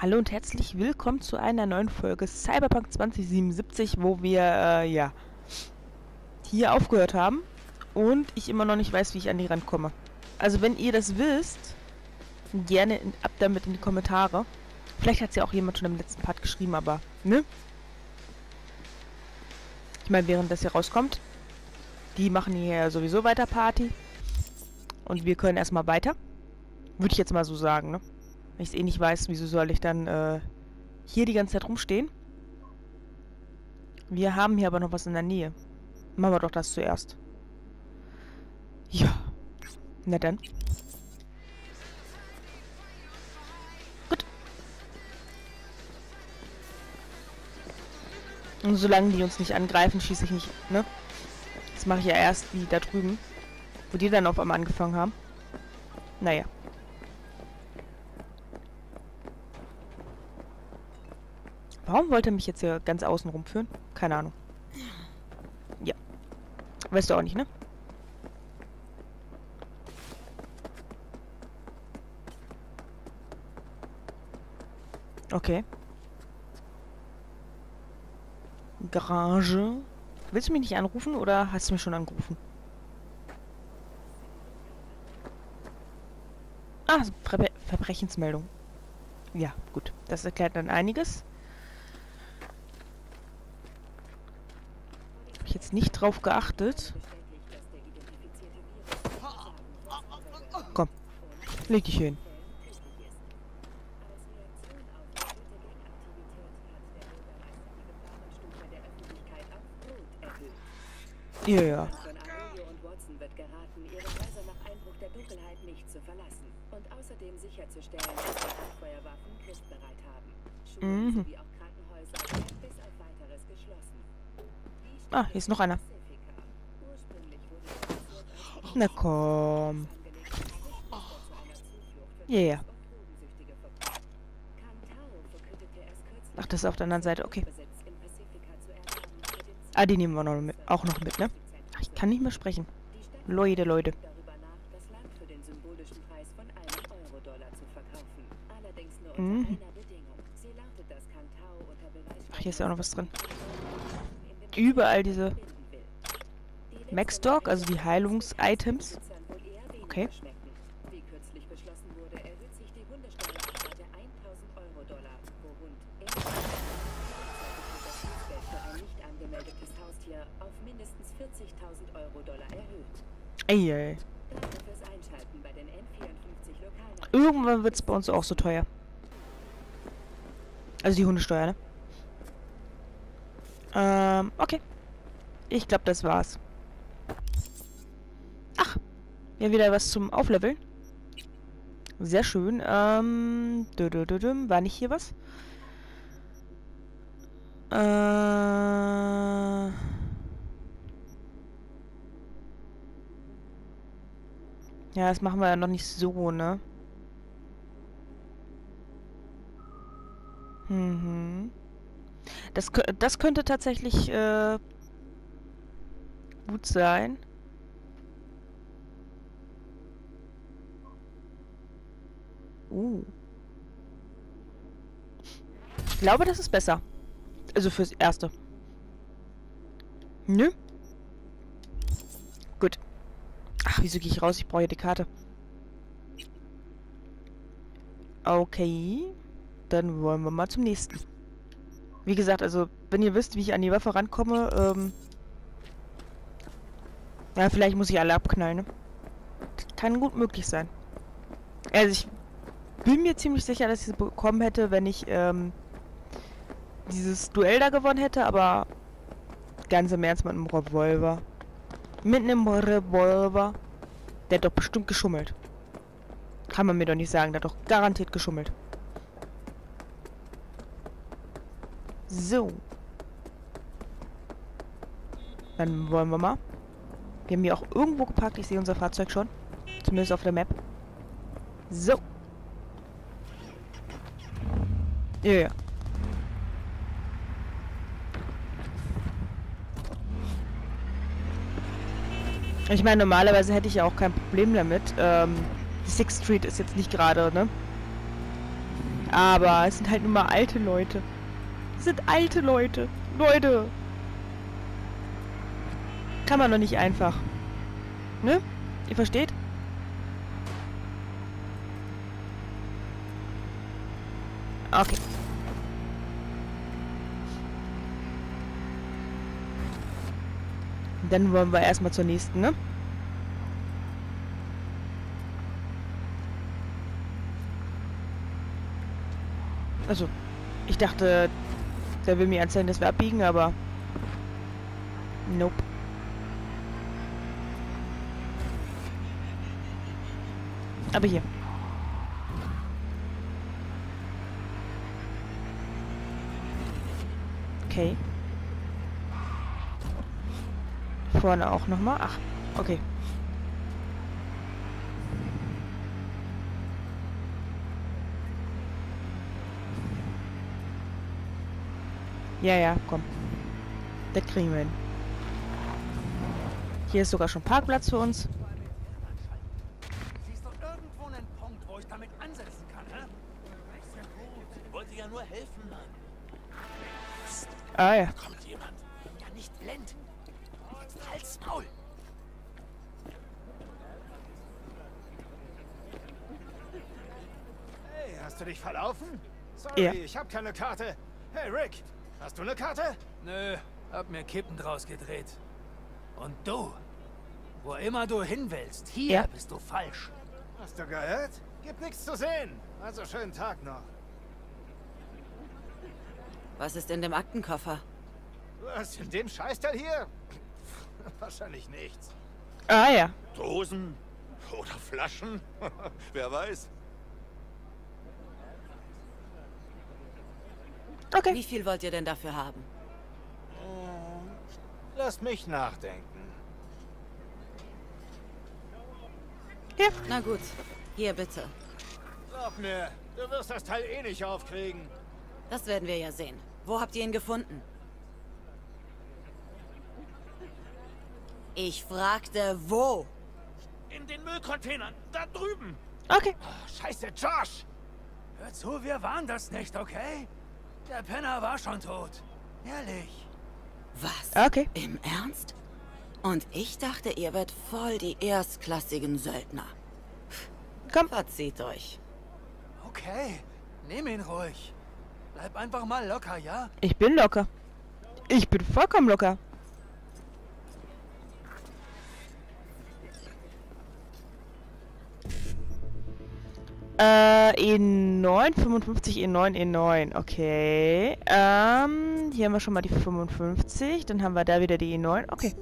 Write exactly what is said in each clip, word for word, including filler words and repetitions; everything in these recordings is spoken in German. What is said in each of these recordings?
Hallo und herzlich willkommen zu einer neuen Folge Cyberpunk zwanzig siebenundsiebzig, wo wir, äh, ja, hier aufgehört haben und ich immer noch nicht weiß, wie ich an die rankomme. Also wenn ihr das wisst, gerne in, ab damit in die Kommentare. Vielleicht hat es ja auch jemand schon im letzten Part geschrieben, aber, ne? Ich meine, während das hier rauskommt, die machen hier sowieso weiter Party und wir können erstmal weiter. Würde ich jetzt mal so sagen, ne? Wenn ich es eh nicht weiß, wieso soll ich dann äh, hier die ganze Zeit rumstehen? Wir haben hier aber noch was in der Nähe. Machen wir doch das zuerst. Ja. Na dann. Gut. Und solange die uns nicht angreifen, schieße ich nicht, ne? Das mache ich ja erst wie da drüben. Wo die dann auf einmal angefangen haben. Naja. Warum wollte er mich jetzt hier ganz außen rumführen? Keine Ahnung. Ja. Weißt du auch nicht, ne? Okay. Garage. Willst du mich nicht anrufen oder hast du mich schon angerufen? Ah, Ver- Verbrechensmeldung. Ja, gut. Das erklärt dann einiges. Jetzt nicht drauf geachtet. Komm, leg dich hin. Ja, ja. Mhm. Ah, hier ist noch einer. Na komm. Ja, yeah. Ach, das ist auf der anderen Seite. Okay. Ah, die nehmen wir noch mit, auch noch mit, ne? Ach, ich kann nicht mehr sprechen. Leute, Leute. Mhm. Ach, hier ist ja auch noch was drin. Überall diese Max-Stock, also die Heilungs-Items. Okay. Ey, ey. Irgendwann wird es bei uns auch so teuer. Also die Hundesteuer, ne? Ähm, okay. Ich glaube, das war's. Ach, ja, wieder was zum Aufleveln. Sehr schön. Ähm, dö dö dö dö. War nicht hier was? Äh... Ja, das machen wir ja noch nicht so, ne? Mhm. Das, das könnte tatsächlich äh, gut sein. Uh. Ich glaube, das ist besser. Also fürs Erste. Nö. Gut. Ach, wieso gehe ich raus? Ich brauche ja die Karte. Okay. Dann wollen wir mal zum nächsten. Wie gesagt, also, wenn ihr wisst, wie ich an die Waffe rankomme, ähm... ja, vielleicht muss ich alle abknallen, ne? Kann gut möglich sein. Also, ich bin mir ziemlich sicher, dass ich sie bekommen hätte, wenn ich, ähm... dieses Duell da gewonnen hätte, aber... ganz im Ernst, mit einem Revolver. Mit einem Revolver. Der hat doch bestimmt geschummelt. Kann man mir doch nicht sagen, der hat doch garantiert geschummelt. So. Dann wollen wir mal. Wir haben hier auch irgendwo geparkt. Ich sehe unser Fahrzeug schon. Zumindest auf der Map. So. Ja, ja. Ich meine, normalerweise hätte ich ja auch kein Problem damit. Ähm, die Sixth Street ist jetzt nicht gerade, ne? Aber es sind halt nur mal alte Leute. Es sind alte Leute. Leute. Kann man doch nicht einfach. Ne? Ihr versteht? Okay. Dann wollen wir erstmal zur nächsten, ne? Also, ich dachte, der will mir erzählen, dass wir abbiegen, aber... Nope. Aber hier. Okay. Vorne auch nochmal. Ach, okay. Ja, ja, komm. Das kriegen wir hin. Hier ist sogar schon Parkplatz für uns. Siehst doch irgendwo einen Punkt, wo ich damit ansetzen kann, hä? Ich wollte ja nur helfen, Mann. Ah ja. Da kommt jemand. Ja, nicht blind. Halt's Maul. Hey, hast du dich verlaufen? Sorry, ja. Ich hab keine Karte. Hey, Rick, hast du eine Karte? Nö, hab mir Kippen draus gedreht. Und du? Wo immer du hin willst, hier ja. Bist du falsch. Hast du gehört? Gibt nichts zu sehen. Also schönen Tag noch. Was ist in dem Aktenkoffer? Was, in dem Scheißteil hier? Wahrscheinlich nichts. Ah ja. Dosen oder Flaschen? Wer weiß. Okay. Wie viel wollt ihr denn dafür haben? Lass mich nachdenken. Ja. Na gut. Hier bitte. Glaub mir, du wirst das Teil eh nicht aufkriegen. Das werden wir ja sehen. Wo habt ihr ihn gefunden? Ich fragte, wo? In den Müllcontainern, da drüben. Okay. Oh, scheiße, Josh. Hör zu, wir waren das nicht, okay? Der Penner war schon tot. Ehrlich. Was? Okay. Im Ernst? Und ich dachte, ihr werdet voll die erstklassigen Söldner. Komm, verzieht euch. Okay, nimm ihn ruhig. Bleib einfach mal locker, ja? Ich bin locker. Ich bin vollkommen locker. Äh, E neun, fünfundfünfzig, E neun, E neun, okay. Ähm, hier haben wir schon mal die fünfundfünfzig, dann haben wir da wieder die E neun, okay.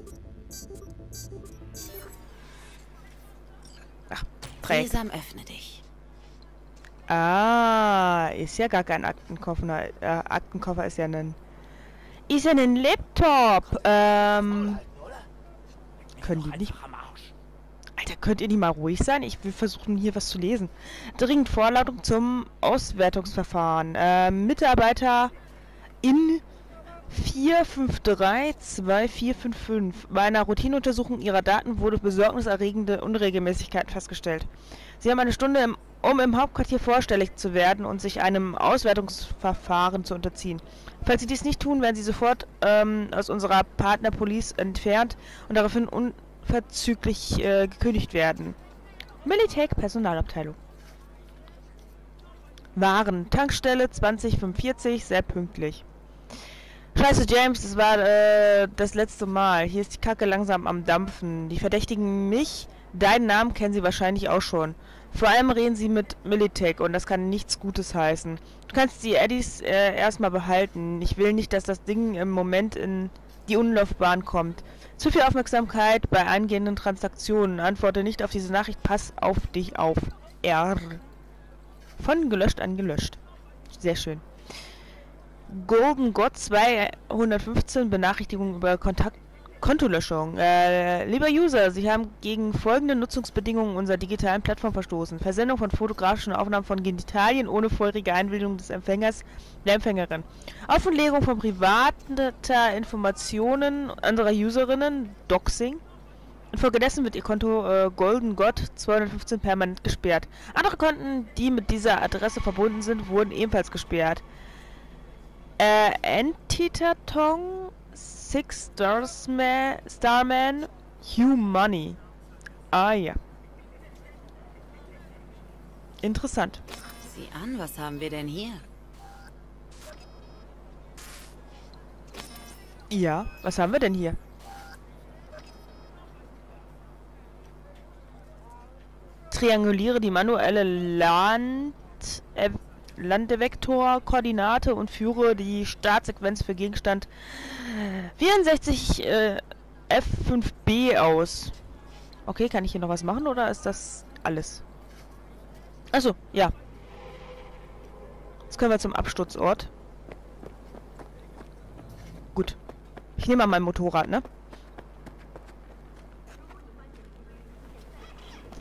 Ach, Dreieck. Sesam, öffne dich. Ah, ist ja gar kein Aktenkoffer, äh, Aktenkoffer ist ja ein... Ist ja ein Laptop, ähm... Können die nicht... Alter, könnt ihr nicht mal ruhig sein? Ich will versuchen, hier was zu lesen. Dringend Vorladung zum Auswertungsverfahren. Äh, Mitarbeiter in vier fünf drei zwei vier fünf fünf. Bei einer Routineuntersuchung ihrer Daten wurde besorgniserregende Unregelmäßigkeit festgestellt. Sie haben eine Stunde, im, um im Hauptquartier vorstellig zu werden und sich einem Auswertungsverfahren zu unterziehen. Falls Sie dies nicht tun, werden Sie sofort ähm, aus unserer Partnerpolice entfernt und daraufhin un verzüglich äh, gekündigt werden. Militech, Personalabteilung. Waren, Tankstelle zwanzig fünfundvierzig, sehr pünktlich. Scheiße, James, das war äh, das letzte Mal. Hier ist die Kacke langsam am Dampfen. Die verdächtigen mich, deinen Namen kennen sie wahrscheinlich auch schon. Vor allem reden sie mit Militech und das kann nichts Gutes heißen. Du kannst die Eddies äh, erstmal behalten. Ich will nicht, dass das Ding im Moment in die Unlaufbahn kommt. Zu viel Aufmerksamkeit bei angehenden Transaktionen. Antworte nicht auf diese Nachricht. Pass auf dich auf. R. Von gelöscht an gelöscht. Sehr schön. Golden God zweihundertfünfzehn. Benachrichtigung über Kontakt Kontolöschung. Äh, lieber User, Sie haben gegen folgende Nutzungsbedingungen unserer digitalen Plattform verstoßen. Versendung von fotografischen Aufnahmen von Genitalien ohne vorherige Einwilligung des Empfängers, der Empfängerin. Offenlegung von privater Informationen anderer Userinnen, Doxing. Infolgedessen wird ihr Konto äh, Golden God zweihundertfünfzehn permanent gesperrt. Andere Konten, die mit dieser Adresse verbunden sind, wurden ebenfalls gesperrt. Äh, Entitatong Six Stars, Starman, Humani. Ah ja. Interessant. Sieh an, was haben wir denn hier? Ja, was haben wir denn hier? Trianguliere die manuelle Land, äh, Landevektor-Koordinate und führe die Startsequenz für Gegenstand vierundsechzig äh, F fünf B aus. Okay, kann ich hier noch was machen oder ist das alles? Achso, ja. Jetzt können wir zum Absturzort. Gut. Ich nehme mal mein Motorrad, ne?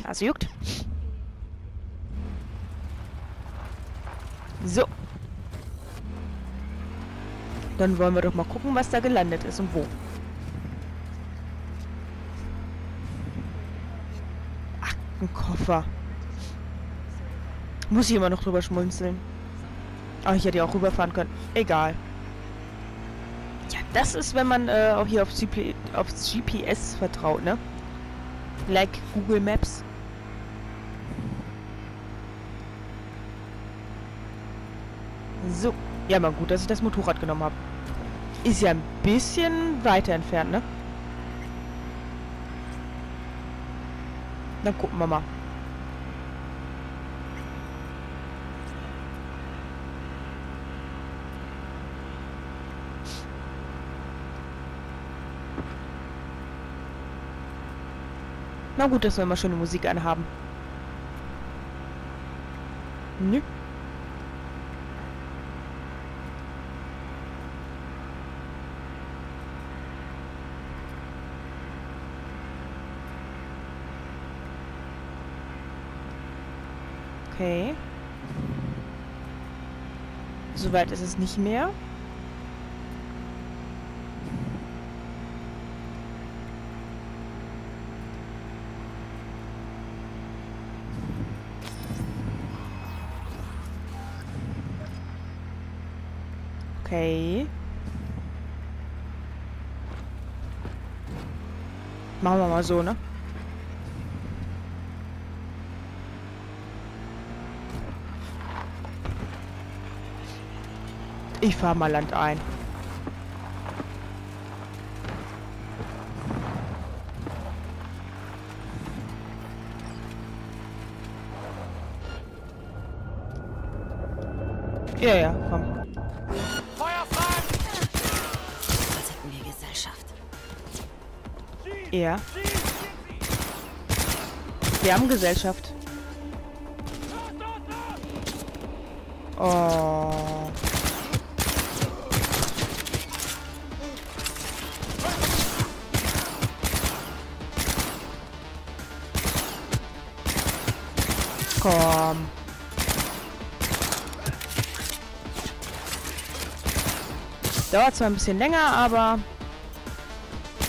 Also juckt. So. Dann wollen wir doch mal gucken, was da gelandet ist und wo. Aktenkoffer. Muss ich immer noch drüber schmunzeln. Aber ich hätte ja auch rüberfahren können. Egal. Ja, das ist, wenn man äh, auch hier aufs G P S vertraut, ne? Like Google Maps. So. Ja, mal gut, dass ich das Motorrad genommen habe. Ist ja ein bisschen weiter entfernt, ne? Dann gucken wir mal. Na gut, dass wir immer schöne Musik anhaben. Nö. Okay. Soweit ist es nicht mehr. Okay. Machen wir mal so, ne? Ich fahre mal Land ein. Ja, ja, komm. Feuerfahrt! Was hatten wir Gesellschaft? Ja. Wir haben Gesellschaft. Oh. Komm. Dauert zwar ein bisschen länger, aber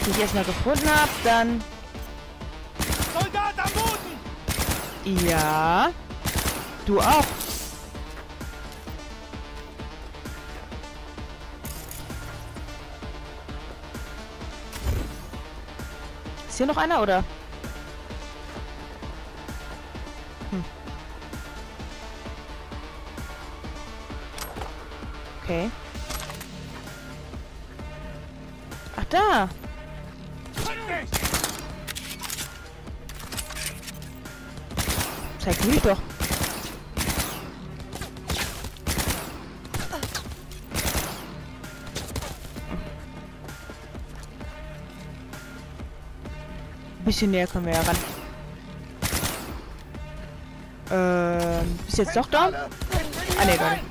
wenn ich erstmal gefunden habe, dann. Soldat am Boden! Ja. Du auch. Ist hier noch einer oder? Okay. Ach, da! Zeig mich doch! Ein bisschen näher können wir ja ran. Ähm, bist du jetzt doch da? Ah, ne, gar nicht.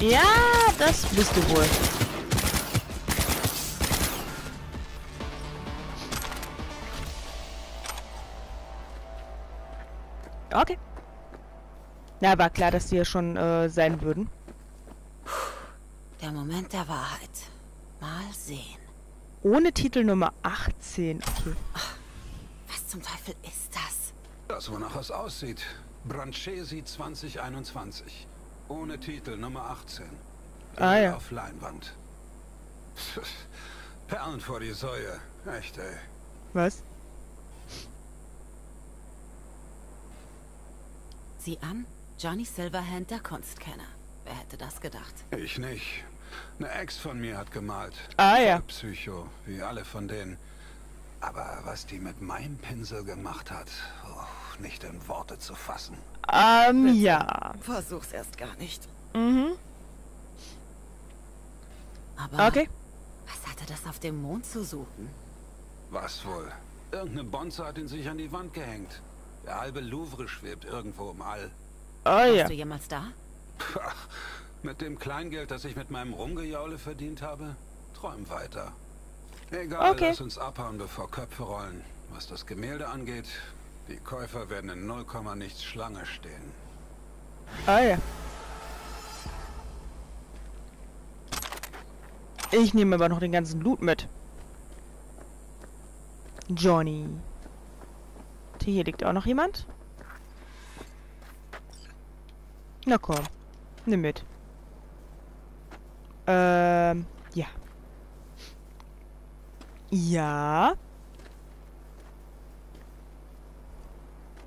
Ja, das bist du wohl. Okay. Na, war klar, dass die ja schon äh, sein würden. Der Moment der Wahrheit. Mal sehen. ohne Titel Nummer achtzehn. Okay. Ach, was zum Teufel ist das? Das, wonach es aussieht. Branchesi zwanzig einundzwanzig. Ohne Titel Nummer achtzehn. Ah, ja. Auf Leinwand. Perlen vor die Säue. Echt, ey. Was? Sieh an, Johnny Silverhand, der Kunstkenner. Wer hätte das gedacht? Ich nicht. Eine Ex von mir hat gemalt. Ah, ja. Psycho, wie alle von denen. Aber was die mit meinem Pinsel gemacht hat, oh, nicht in Worte zu fassen. Ähm, um, ja. Versuch's erst gar nicht. Mhm. Aber okay. Was hatte das auf dem Mond zu suchen? Was wohl? Irgendeine Bonze hat ihn sich an die Wand gehängt. Der halbe Louvre schwebt irgendwo im All. Oh, ja. Warst du jemals da? Pach, mit dem Kleingeld, das ich mit meinem Rumgejaule verdient habe, träum weiter. Egal, okay. Lass uns abhauen, bevor Köpfe rollen. Was das Gemälde angeht, die Käufer werden in null Komma nichts Schlange stehen. Ah ja. Ich nehme aber noch den ganzen Loot mit. Johnny. Hier liegt auch noch jemand. Na komm. Nimm mit. Ähm, ja. Ja.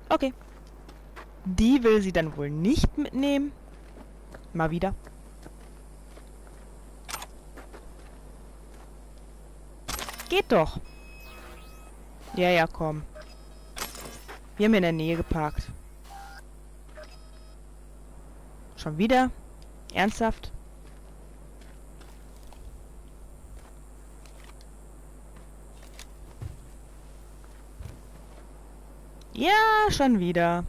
Okay. Die will sie dann wohl nicht mitnehmen. Mal wieder. Geht doch. Ja, ja, komm. Wir haben hier in der Nähe geparkt. Schon wieder? Ernsthaft? Ja, schon wieder.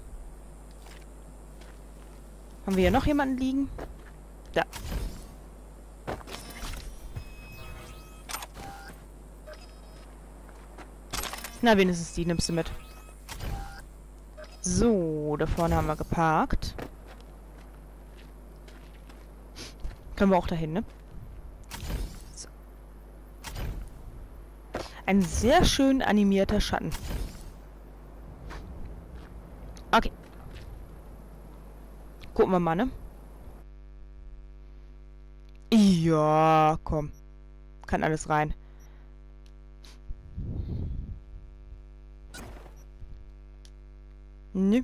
Haben wir hier noch jemanden liegen? Da. Na, wenigstens die nimmst du mit. So, da vorne haben wir geparkt. Können wir auch dahin, ne? So. Ein sehr schön animierter Schatten. Okay. Gucken wir mal, ne? Ja, komm. Kann alles rein. Nö.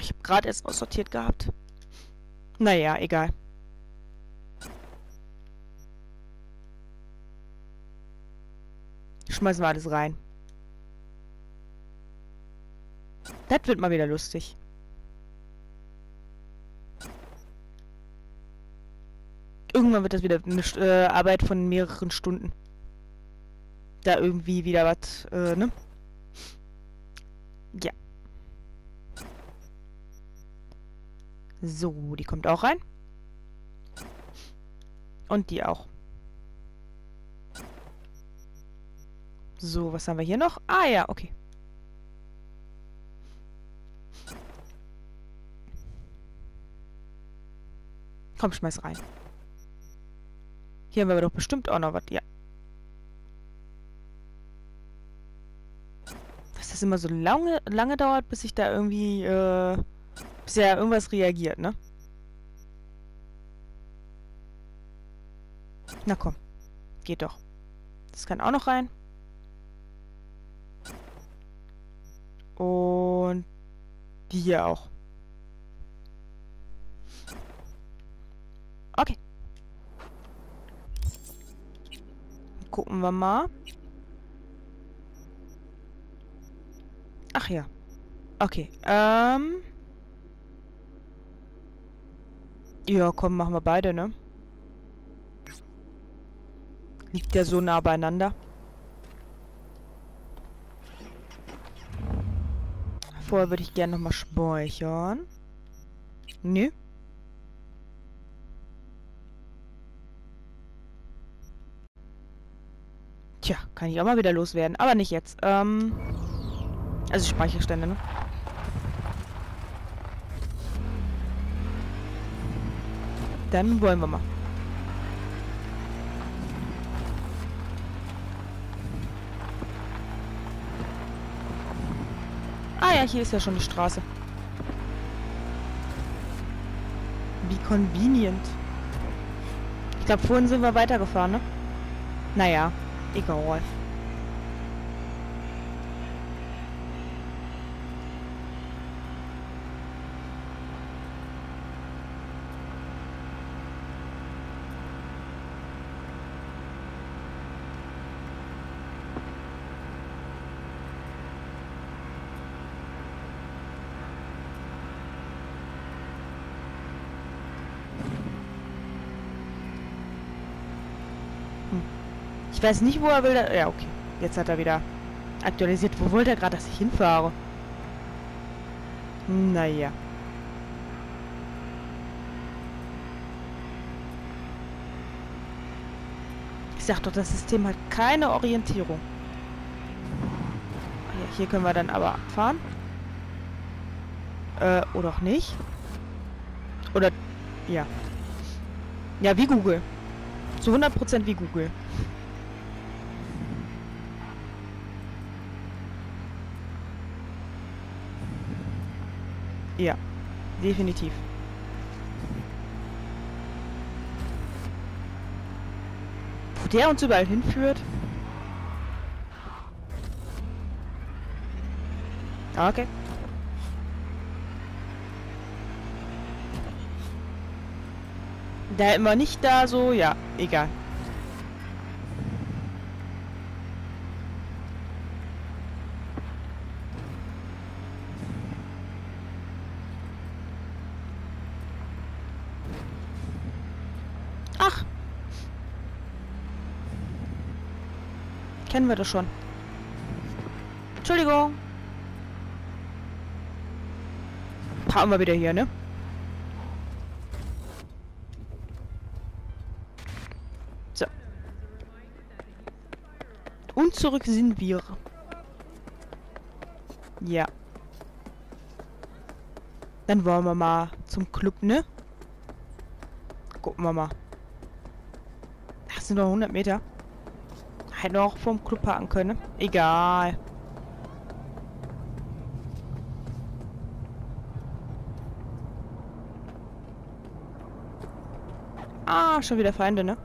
Ich habe gerade erst aussortiert gehabt. Naja, egal. Schmeißen wir alles rein. Das wird mal wieder lustig. Irgendwann wird das wieder eine äh, Arbeit von mehreren Stunden. Da irgendwie wieder was, äh, ne? Ja. So, die kommt auch rein. Und die auch. So, was haben wir hier noch? Ah ja, okay. Komm, schmeiß rein. Hier haben wir doch bestimmt auch noch was. Ja. Dass das immer so lange, lange dauert, bis ich da irgendwie... Äh Bis ja irgendwas reagiert, ne? Na komm. Geht doch. Das kann auch noch rein. Und die hier auch. Okay. Gucken wir mal. Ach ja. Okay. Ähm... Ja, komm, machen wir beide, ne? Liegt ja so nah beieinander. Vorher würde ich gerne nochmal speichern. Nö. Tja, kann ich auch mal wieder loswerden. Aber nicht jetzt. Ähm. Also Speicherstände, ne? Dann wollen wir mal. hier ist ja schon die Straße. Wie convenient. Ich glaube, vorhin sind wir weitergefahren, ne? Naja, egal. Ich weiß nicht, wo er will. Ja, okay. Jetzt hat er wieder aktualisiert. Wo wollte er gerade, dass ich hinfahre? Naja. Ich sag doch, das System hat keine Orientierung. Ja, hier können wir dann aber abfahren. Äh, oder auch nicht. Oder, ja. Ja, wie Google. Zu hundert Prozent wie Google. Ja, definitiv. Wo der uns überall hinführt. Okay. Da immer nicht da so, ja, egal. Ach. Kennen wir das schon. Entschuldigung. Fahren wir wieder hier, ne? Und zurück sind wir. Ja. Dann wollen wir mal zum Club, ne? Gucken wir mal. Das sind noch hundert Meter. Hätten wir auch vom Club parken können. Egal. Ah, schon wieder Feinde, ne?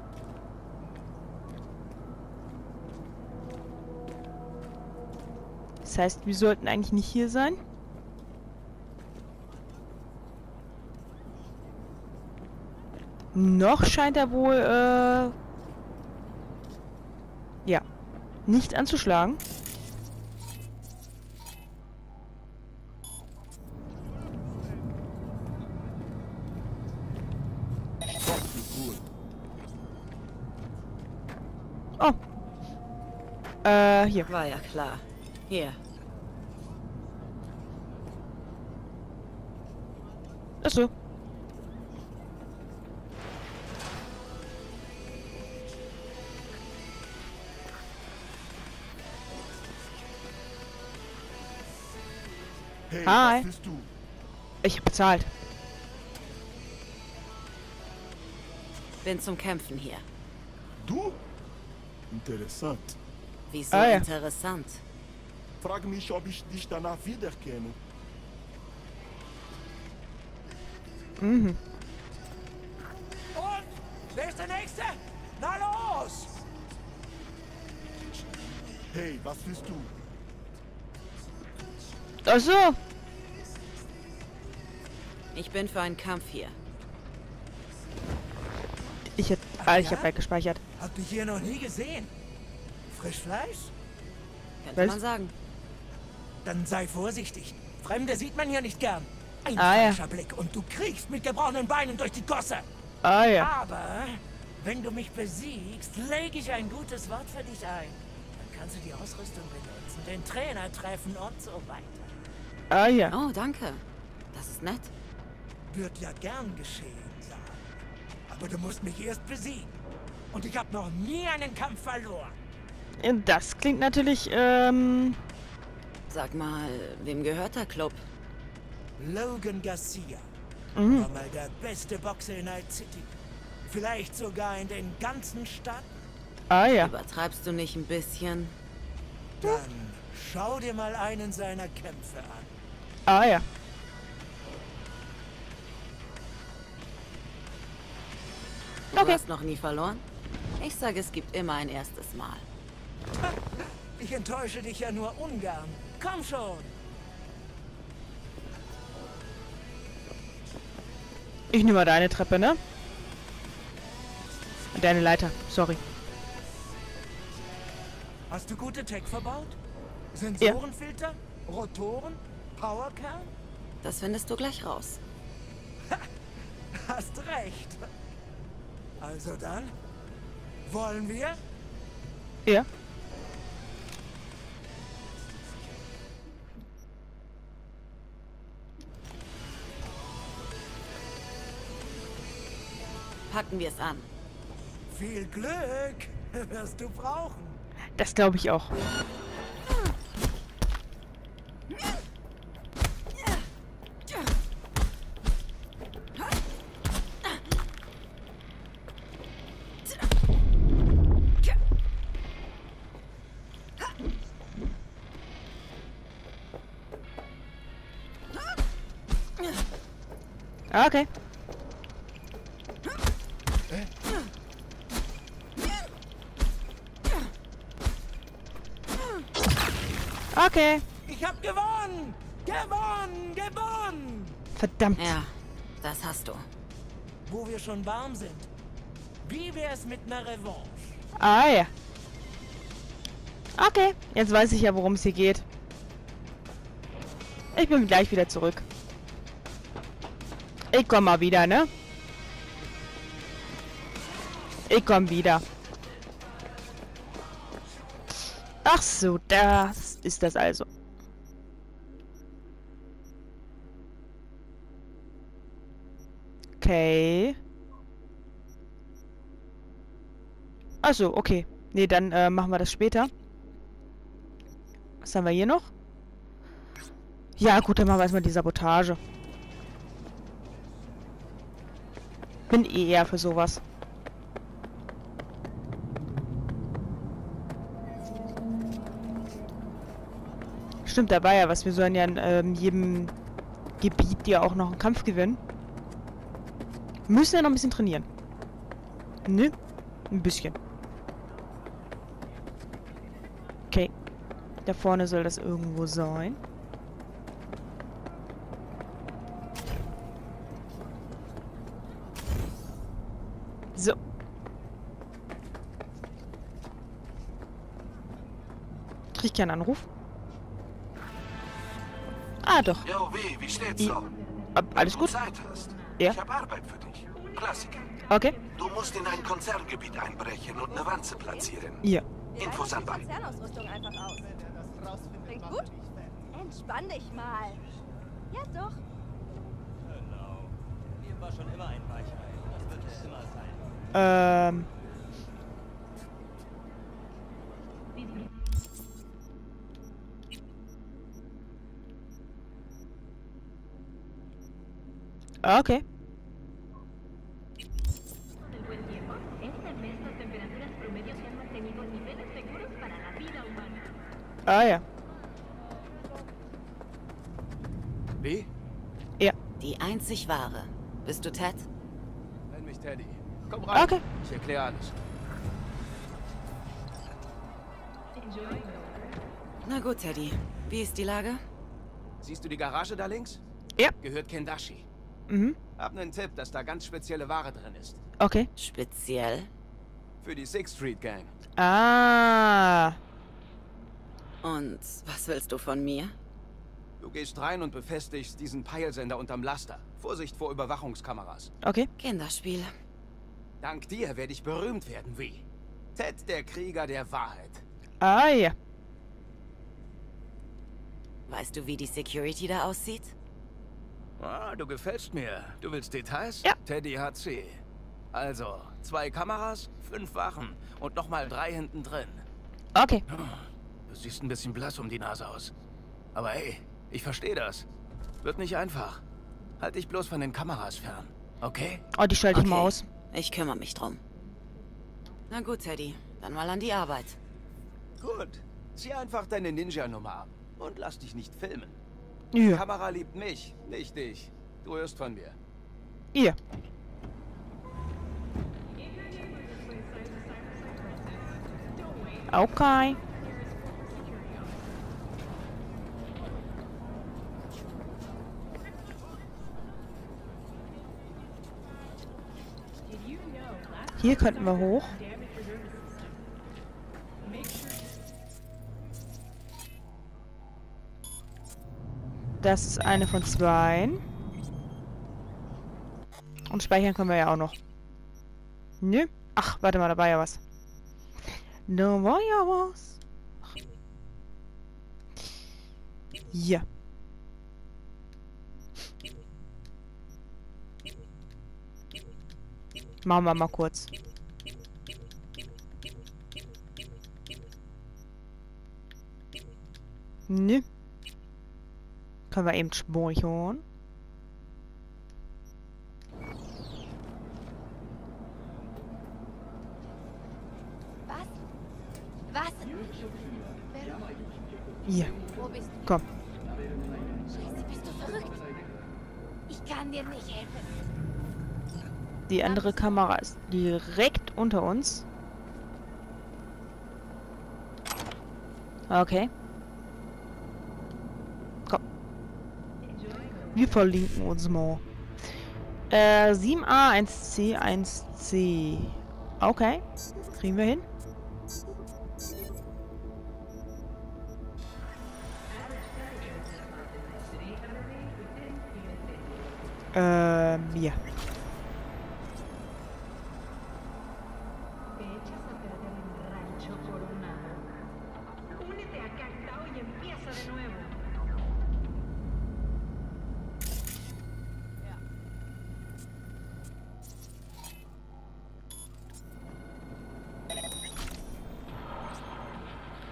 Das heißt, wir sollten eigentlich nicht hier sein. Noch scheint er wohl, äh, ja, nicht anzuschlagen. Oh. Äh, hier. War ja klar. Hier. Achso. Hey, hi. Was bist du? Ich hab bezahlt. Bin zum Kämpfen hier. Du? Interessant. Wieso ah, ja. interessant? Frag mich, ob ich dich danach wiederkenne. Mhm. Und? Wer ist der Nächste? Na los! Hey, was willst du? Ach so. Ich bin für einen Kampf hier. Ich hätte... Ah, ich hab weggespeichert. Hab dich hier noch nie gesehen. Frischfleisch? Könnte man sagen. Dann sei vorsichtig. Fremde sieht man hier nicht gern. Ein ah, falscher ja. Blick und du kriegst mit gebrochenen Beinen durch die Gosse. Ah, ja. Aber wenn du mich besiegst, lege ich ein gutes Wort für dich ein. Dann kannst du die Ausrüstung benutzen, den Trainer treffen und so weiter. Ah ja. Oh, danke. Das ist nett. Wird ja gern geschehen sein. Aber du musst mich erst besiegen. Und ich habe noch nie einen Kampf verloren. Das klingt natürlich, ähm... Sag mal, wem gehört der Club? Logan Garcia. Mhm. War mal der beste Boxer in Night City. Vielleicht sogar in den ganzen Staaten. Ah ja. Übertreibst du nicht ein bisschen? Dann schau dir mal einen seiner Kämpfe an. Ah ja. Du okay. hast noch nie verloren? Ich sage, es gibt immer ein erstes Mal. Ich enttäusche dich ja nur ungern. Komm schon! Ich nehme mal deine Treppe, ne? Deine Leiter, sorry. Hast du gute Tech verbaut? Sensorenfilter? Ja. Rotoren? Powerkern? Das findest du gleich raus. Hast recht. Also dann, wollen wir? Ja. Packen wir es an. Viel Glück wirst du brauchen. Das glaube ich auch. Okay. Okay. Ich hab gewonnen! Gewonnen! Gewonnen! Verdammt. Ja, das hast du. Wo wir schon warm sind. Wie wär's mit einer Revanche? Ah ja. Okay, jetzt weiß ich ja, worum es hier geht. Ich bin gleich wieder zurück. Ich komm mal wieder, ne? Ich komm wieder. Ach so, das ist das also. Okay. Ach so, okay. Nee, dann äh, machen wir das später. Was haben wir hier noch? Ja, gut, dann machen wir erstmal die Sabotage. Bin eh eher für sowas. Stimmt, dabei ja, was wir sollen ja in ähm, jedem Gebiet ja auch noch einen Kampf gewinnen. Müssen ja noch ein bisschen trainieren. Nö, ein bisschen. Okay. Da vorne soll das irgendwo sein. So. Krieg ich einen Anruf? Ah, doch. Jo, wie, wie steht's so? Alles gut? Wenn du Zeit hast, ja. Ich hab Arbeit für dich. Klassiker. Okay. Du musst in ein Konzerngebiet einbrechen und eine Wanze platzieren. Ja. Infos anbei. Konzernausrüstung einfach aus. Klingt gut? Entspann dich mal. Ja, doch. Genau. Mir war schon immer ein Weichei. Das wird es immer sein. Ähm. Okay. Ah ja. Wie? Ja. Die einzig wahre. Bist du Ted? Nenn mich Teddy. Komm rein. Okay. Ich erkläre alles. Na gut, Teddy. Wie ist die Lage? Siehst du die Garage da links? Ja. Gehört Kendashi. Mhm. Hab einen Tipp, dass da ganz spezielle Ware drin ist. Okay. Speziell? Für die Sixth Street Gang. Ah. Und was willst du von mir? Du gehst rein und befestigst diesen Peilsender unterm Laster. Vorsicht vor Überwachungskameras. Okay. Kinderspiel. Dank dir werde ich berühmt werden, wie? Ted, der Krieger der Wahrheit. Ah, ja. Weißt du, wie die Security da aussieht? Ah, du gefällst mir. Du willst Details? Ja. Teddy hat sie. Also, zwei Kameras, fünf Wachen und nochmal drei hinten drin. Okay. Du siehst ein bisschen blass um die Nase aus. Aber hey, ich verstehe das. Wird nicht einfach. Halt dich bloß von den Kameras fern, okay? Oh, die schalte ich okay. mal aus. Ich kümmere mich drum. Na gut, Teddy. Dann mal an die Arbeit. Gut. Zieh einfach deine Ninja-Nummer ab und lass dich nicht filmen. Ja. Die Kamera liebt mich, nicht dich. Du hörst von mir. Ihr. Okay. Hier könnten wir hoch. Das ist eine von zwei. Und speichern können wir ja auch noch. Nö. Ach, warte mal, da war ja was. Da war ja was. Hier. Machen wir mal kurz. Nö. Können wir eben speichern. Was? Was? Hier. Wo bist du? Komm. Scheiße, bist du verrückt? Ich kann dir nicht helfen. Die andere Kamera ist direkt unter uns. Okay. Komm. Wir verlinken uns mal. Äh, sieben a, eins c, eins c. Okay. Kriegen wir hin. Ähm, ja.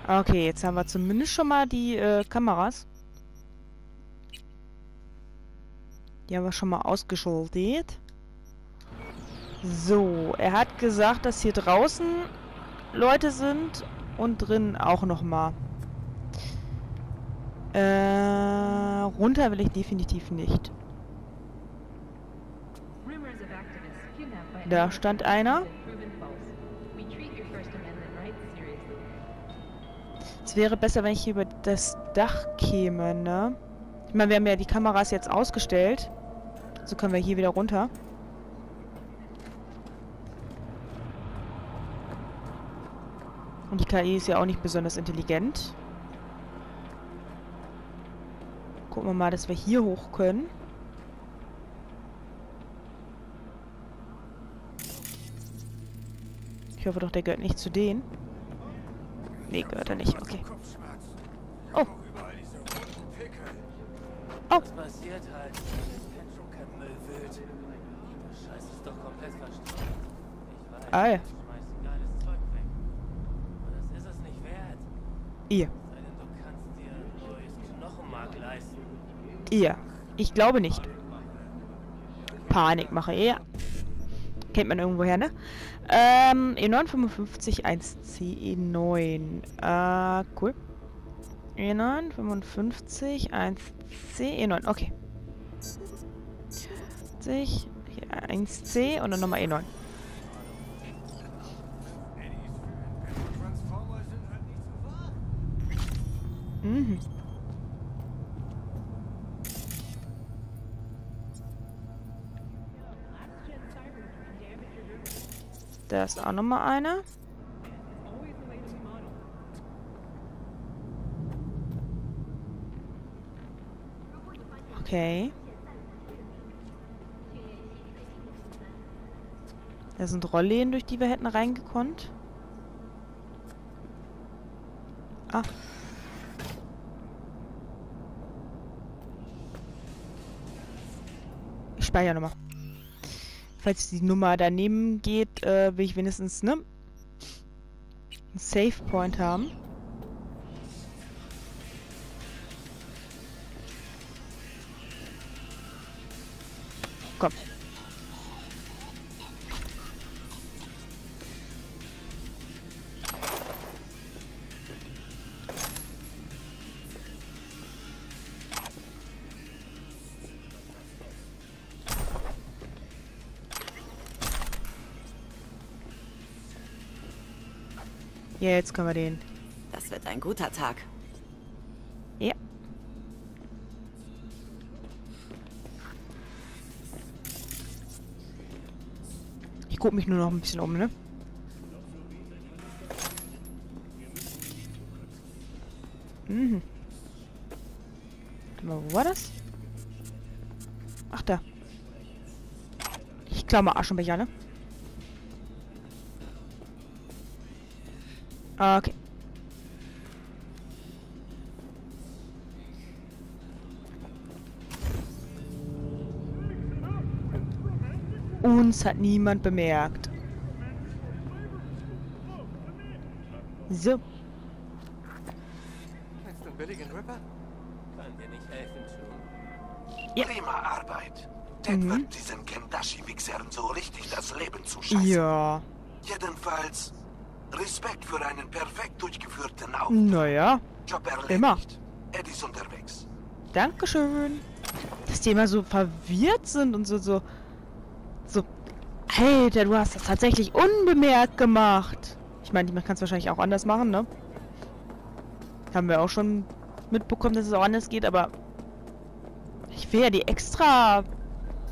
Okay, jetzt haben wir zumindest schon mal die äh, Kameras. Die haben wir schon mal ausgeschaltet. So, er hat gesagt, dass hier draußen Leute sind und drinnen auch nochmal. Äh, runter will ich definitiv nicht. Da stand einer. Es wäre besser, wenn ich hier über das Dach käme, ne? Ich meine, wir haben ja die Kameras jetzt ausgestellt. So können wir hier wieder runter. Und die K I ist ja auch nicht besonders intelligent. Gucken wir mal, dass wir hier hoch können. Ich hoffe doch, der gehört nicht zu denen. Nee, gehört er nicht, okay. Oh! Oh! Ei! Ihr. Ihr. Ich glaube nicht. Panikmache, ja. Kennt man irgendwoher, ne? Ähm, E neun fünfundfünfzig eins C E neun. Äh, cool. E neun fünfundfünfzig eins C E neun, okay. eins C und dann nochmal E neun. Mhm. Da ist auch nochmal einer. Okay. Da sind Rollläden, durch die wir hätten reingekonnt. Ah. Ich speichere nochmal. Falls die Nummer daneben geht, äh, will ich wenigstens, ne, einen Save Point haben. Komm. Jetzt können wir den. Das wird ein guter Tag. Ja. Ich gucke mich nur noch ein bisschen um, ne? Mhm. Wo war das? Ach, da. Ich klau mal Aschenbecher, ne? Okay. Uns hat niemand bemerkt. So. Willst du einen billigen Ripper? Kann dir nicht helfen, Schuh. Ja. Prima Arbeit. Ted mhm. wird diesen Kendashi-Wichsern so richtig das Leben zuscheißen. Ja. Jedenfalls... Respekt für einen perfekt durchgeführten Auftrag. Naja, Job erledigt. Immer. Eddie ist unterwegs. Dankeschön. Dass die immer so verwirrt sind und so, so... So... Alter, du hast das tatsächlich unbemerkt gemacht. Ich meine, man kann es wahrscheinlich auch anders machen, ne? Haben wir auch schon mitbekommen, dass es auch anders geht, aber... Ich will ja die extra...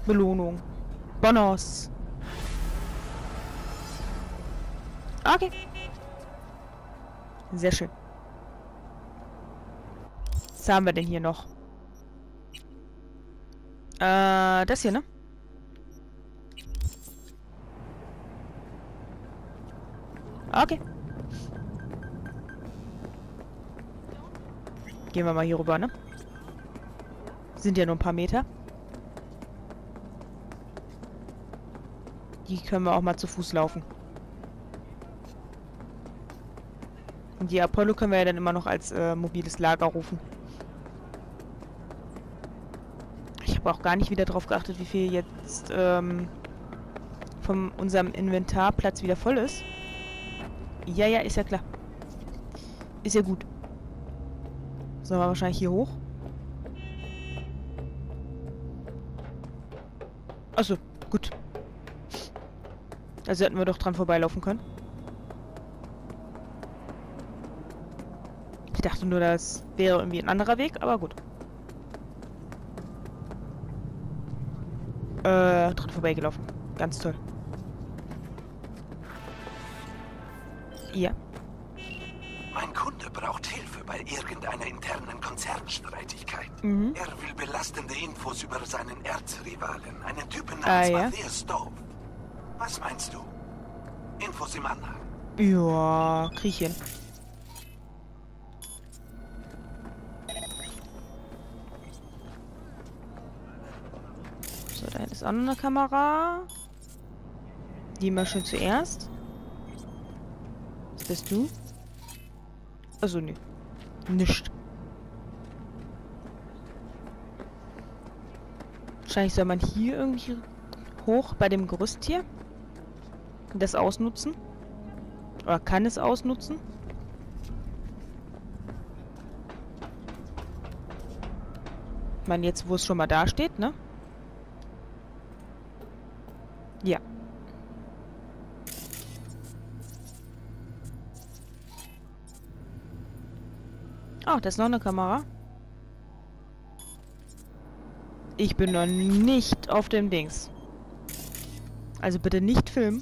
Belohnung. Bonus. Okay. Sehr schön. Was haben wir denn hier noch? Äh, das hier, ne? Okay. Gehen wir mal hier rüber, ne? Sind ja nur ein paar Meter. Die können wir auch mal zu Fuß laufen. Die Apollo können wir ja dann immer noch als äh, mobiles Lager rufen. Ich habe auch gar nicht wieder drauf geachtet, wie viel jetzt ähm, von unserem Inventarplatz wieder voll ist. Ja, ja, ist ja klar. Ist ja gut. Sollen wir wahrscheinlich hier hoch? Achso, gut. Also hätten wir doch dran vorbeilaufen können. Ich dachte nur, das wäre irgendwie ein anderer Weg, aber gut. Äh, dran vorbeigelaufen. Ganz toll. Ja. Mein Kunde braucht Hilfe bei irgendeiner internen Konzernstreitigkeit. Mhm. Er will belastende Infos über seinen Erzrivalen, einen Typen namens ah, ja. Matthias Stowe. Was meinst du? Infos im Anhang. Ja, kriechen. Ist auch noch eine Kamera. Die mal schön zuerst. Was bist du? Also ne. Nicht. Wahrscheinlich soll man hier irgendwie hoch bei dem Gerüst hier. Das ausnutzen. Oder kann es ausnutzen. Ich meine, jetzt wo es schon mal da steht, ne? Ja. Oh, da ist noch eine Kamera. Ich bin noch nicht auf dem Dings. Also bitte nicht filmen.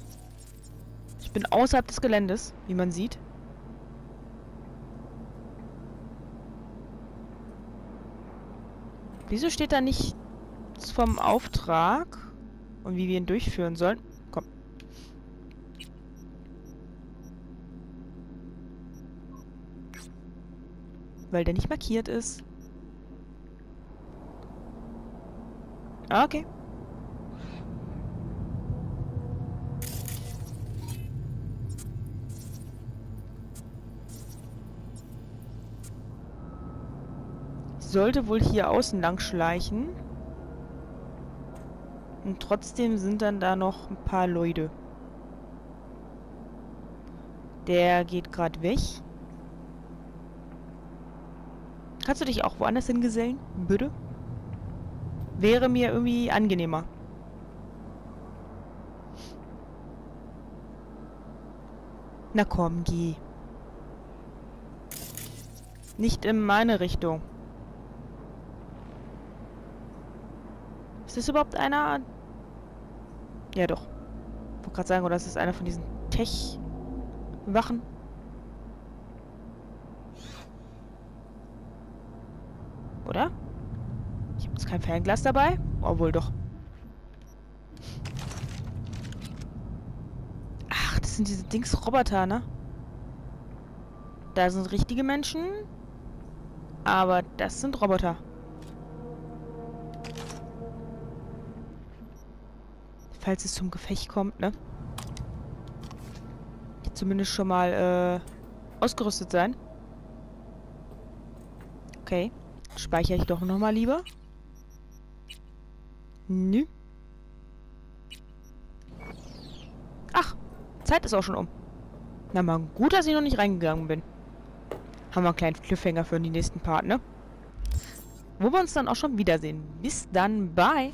Ich bin außerhalb des Geländes, wie man sieht. Wieso steht da nichts vom Auftrag? Und wie wir ihn durchführen sollen. Komm. Weil der nicht markiert ist. Okay. Ich sollte wohl hier außen lang schleichen. Und trotzdem sind dann da noch ein paar Leute. Der geht gerade weg. Kannst du dich auch woanders hingesellen? Bitte? Wäre mir irgendwie angenehmer. Na komm, geh. Nicht in meine Richtung. Ist das überhaupt einer? Ja, doch. Ich wollte gerade sagen, oder ist das einer von diesen Tech-Wachen? Oder? Ich habe jetzt kein Fernglas dabei. Obwohl, doch. Ach, das sind diese Dings-Roboter, ne? Da sind richtige Menschen, aber das sind Roboter. Falls es zum Gefecht kommt, ne? Die zumindest schon mal äh, ausgerüstet sein. Okay. Speichere ich doch nochmal lieber. Nö. Ach, Zeit ist auch schon um. Na mal, gut, dass ich noch nicht reingegangen bin. Haben wir einen kleinen Cliffhanger für den nächsten Part, ne? Wo wir uns dann auch schon wiedersehen. Bis dann, bye!